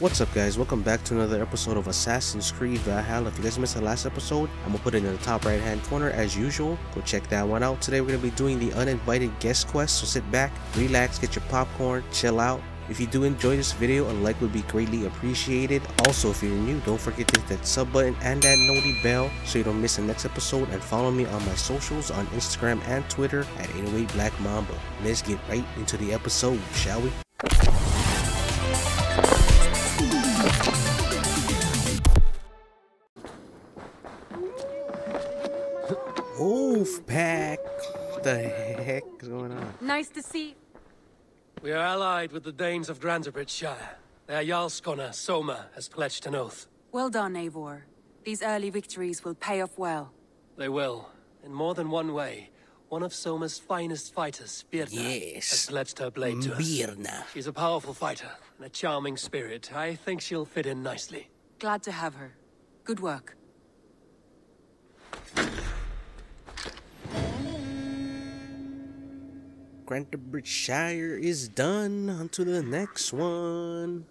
What's up guys, welcome back to another episode of Assassin's Creed Valhalla. If you guys missed the last episode, I'm gonna put it in the top right hand corner as usual. Go check that one out. Today we're gonna be doing the Uninvited Guest Quest, so sit back, relax, get your popcorn, chill out. If you do enjoy this video, a like would be greatly appreciated. Also, if you're new, don't forget to hit that sub button and that noty bell so you don't miss the next episode, and follow me on my socials on Instagram and Twitter at 808 Black Mamba. Let's get right into the episode, shall we? Wolf pack! What the heck is going on? Nice to see. We are allied with the Danes of Grantebridgescire. Their Jarlskona, Soma, has pledged an oath. Well done, Eivor. These early victories will pay off well. They will, in more than one way. One of Soma's finest fighters, Birna, has pledged her blade to us. Birna. She's a powerful fighter and a charming spirit. I think she'll fit in nicely. Glad to have her. Good work. Grantebridgescire is done. On to the next one.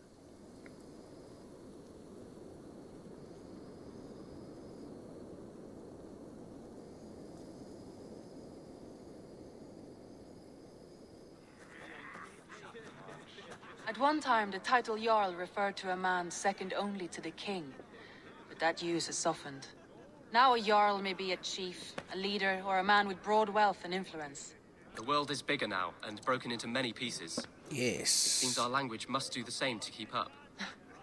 At one time, the title Jarl referred to a man second only to the king, but that use has softened. Now a Jarl may be a chief, a leader, or a man with broad wealth and influence. The world is bigger now, and broken into many pieces. Yes. It seems our language must do the same to keep up.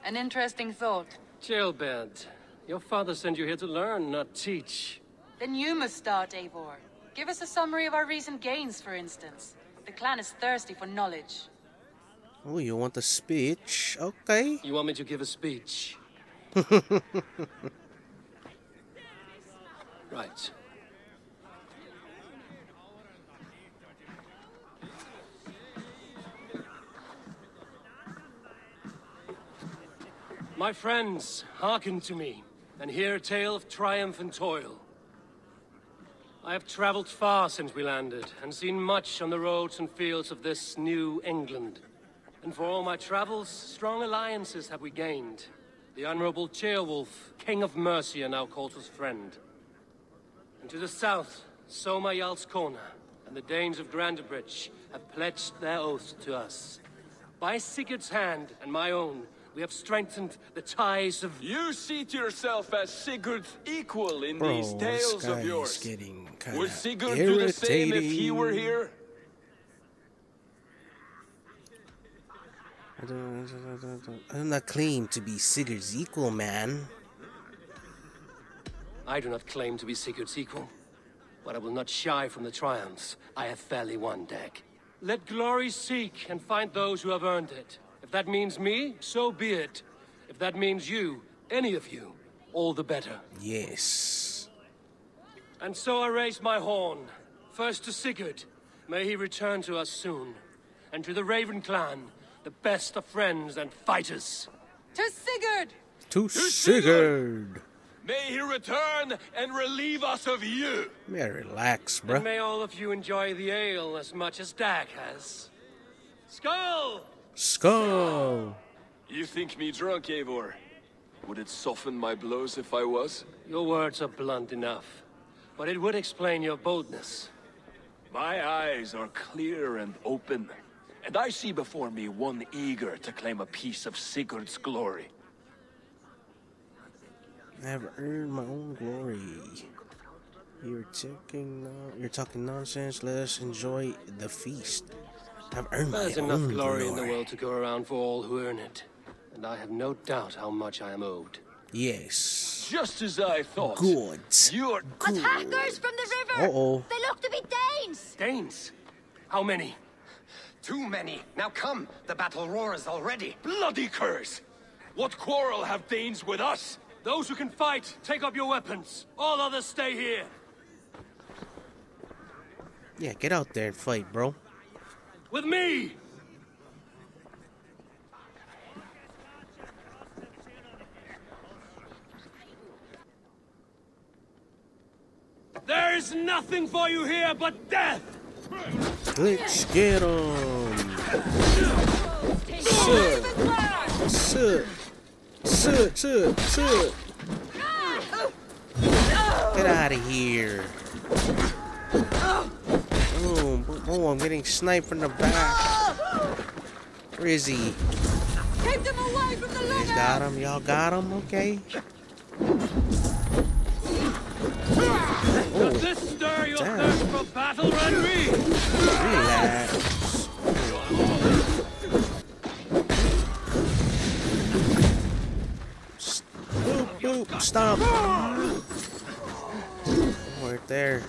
An interesting thought. Ceolbert, your father sent you here to learn, not teach. Then you must start, Eivor. Give us a summary of our recent gains, for instance. The clan is thirsty for knowledge. Oh, you want a speech? Okay. You want me to give a speech? Right. My friends, hearken to me, and hear a tale of triumph and toil. I have traveled far since we landed, and seen much on the roads and fields of this new England. And for all my travels, strong alliances have we gained. The Honorable Ceolwulf, King of Mercia, now calls us friend. And to the south, Soma Jarlskona, and the Danes of Grantebridge have pledged their oath to us. By Sigurd's hand and my own, we have strengthened the ties of... You see to yourself as Sigurd's equal in these tales of yours. Would Sigurd do the same if he were here? I do not claim to be Sigurd's equal, man. I do not claim to be Sigurd's equal, but I will not shy from the triumphs I have fairly won, Dag. Let glory seek and find those who have earned it. If that means me, so be it. If that means you, any of you, all the better. Yes. And so I raise my horn, first to Sigurd, may he return to us soon, and to the Raven Clan, the best of friends and fighters. To Sigurd! To Sigurd! May he return and relieve us of you! Yeah, relax, bruh. And may all of you enjoy the ale as much as Dag has. Skull! Skull! You think me drunk, Eivor? Would it soften my blows if I was? Your words are blunt enough, but it would explain your boldness. My eyes are clear and open, and I see before me one eager to claim a piece of Sigurd's glory. I have earned my own glory. You're talking nonsense. Let us enjoy the feast. There's enough glory in the world to go around for all who earn it, and I have no doubt how much I am owed. Yes. Just as I thought. Good. You're good. Attackers from the river! Uh-oh. They look to be Danes! Danes? How many? Too many. Now come, the battle roars already. Bloody curse! What quarrel have Danes with us? Those who can fight, take up your weapons. All others stay here. Yeah, get out there and fight, bro. With me! There is nothing for you here but death! Let's get 'em! Sir. Get out of here. Oh, I'm getting sniped from the back. Where is he? Keep them away from the ladder. Got him. Y'all got him? Okay. Oh. Does this stir your thirst for battle, Renry? Relax. Boop, boop, stomp. Right there.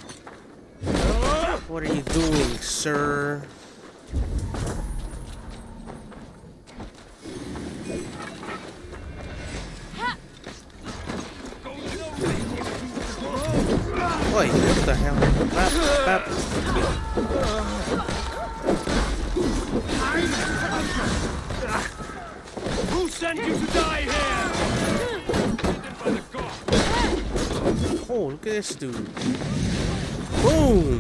What are you doing, sir? Wait, what the hell? Bap, bap. Who sent you to die here? Oh, look at this dude. Boom!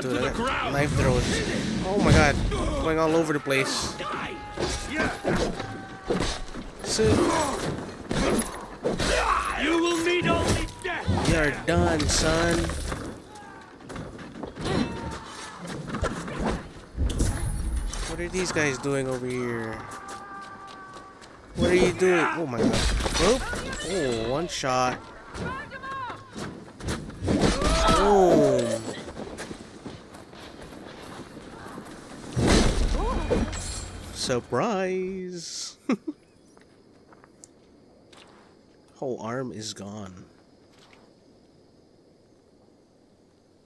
Dude, that knife throws. Oh my god, going all over the place. So, you will need only death. We are done, son. What are these guys doing over here? What are you doing? Oh my god. Oh, one shot. Oh. Surprise. Whole arm is gone.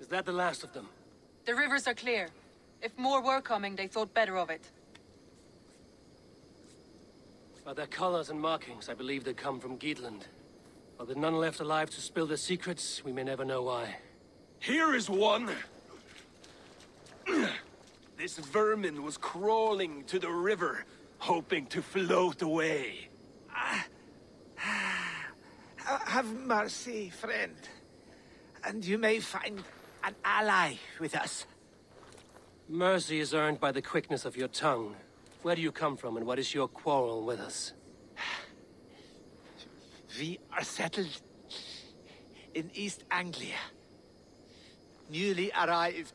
Is that the last of them? The rivers are clear. If more were coming, they thought better of it. By their colors and markings, I believe they come from Geatland. But with none left alive to spill their secrets, we may never know why. Here is one! This vermin was crawling to the river, hoping to float away. Have mercy, friend, and you may find an ally with us. Mercy is earned by the quickness of your tongue. Where do you come from, and what is your quarrel with us? We are settled in East Anglia, newly arrived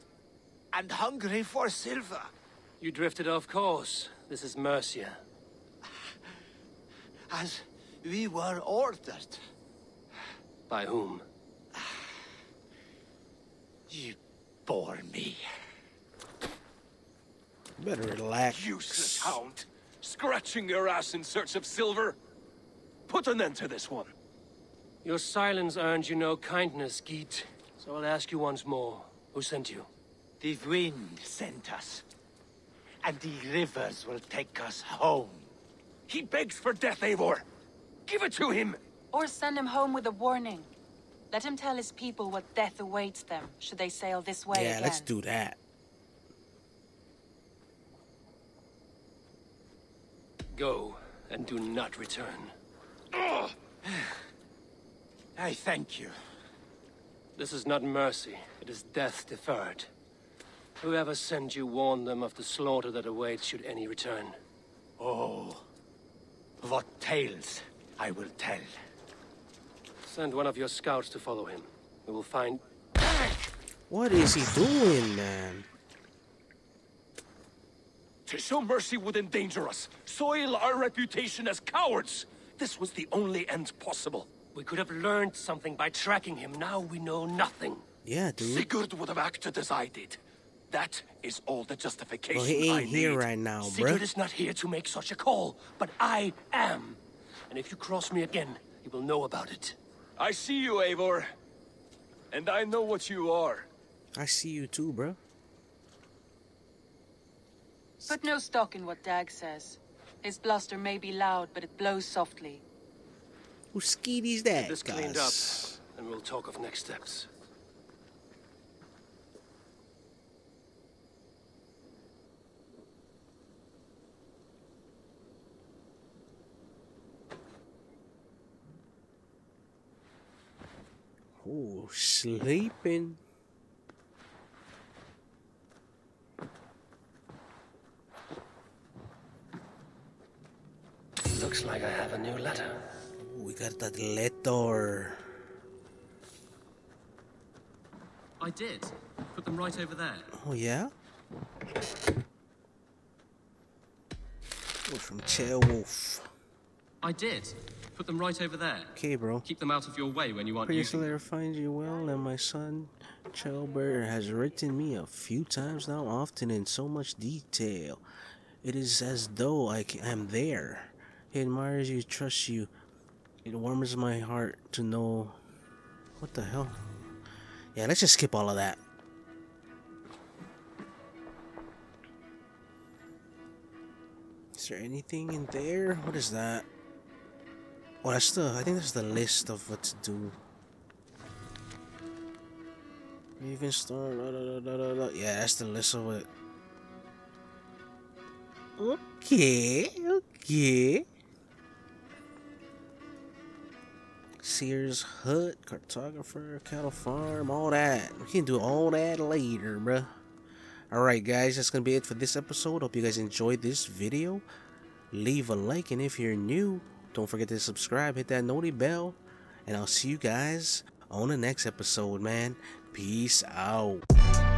and hungry for silver. You drifted off course. This is Mercia. As we were ordered. By whom? You bore me. Better relax. Useless hound. Scratching your ass in search of silver. Put an end to this one. Your silence earns you no kindness, Geet. So I'll ask you once more. Who sent you? The wind sent us. And the rivers will take us home. He begs for death, Eivor. Give it to him! Or send him home with a warning. Let him tell his people what death awaits them, should they sail this way again. Yeah, let's do that. Go, and do not return. Ugh. I thank you. This is not mercy, it is death deferred. Whoever sent you, warn them of the slaughter that awaits should any return. Oh, what tales I will tell. Send one of your scouts to follow him. We will find... What is he doing, man? To show mercy would endanger us, soil our reputation as cowards. This was the only end possible. We could have learned something by tracking him. Now we know nothing. Yeah, dude. Sigurd would have acted as I did. That is all the justification I need. Well, he ain't here right now, bro. Sigurd is not here to make such a call, but I am. And if you cross me again, you will know about it. I see you, Eivor. And I know what you are. I see you too, bro. Put no stock in what Dag says. His bluster may be loud, but it blows softly. Who skeety's that? Get this cleaned up, and we'll talk of next steps. Oh, sleeping. Looks like I have a new letter. We got that letter. I did. Put them right over there. Oh, yeah? Oh, from Chelworth. I did. Put them right over there. Okay, bro. Keep them out of your way when you aren't using them. Previously, I find you well, and my son, Ceolbert, has written me a few times now, often in so much detail. It is as though I am there. He admires you, trusts you. It warms my heart to know... What the hell? Yeah, let's just skip all of that. Is there anything in there? What is that? Oh, that's the... I think that's the list of what to do. Ravenstorm... Da, da, da, da, da. Yeah, that's the list of it. Okay, okay. Sears hut, cartographer, cattle farm, all that. We can do all that later, bruh. Alright, guys, that's gonna be it for this episode. Hope you guys enjoyed this video. Leave a like, and if you're new, don't forget to subscribe, hit that noti bell, and I'll see you guys on the next episode, man. Peace out.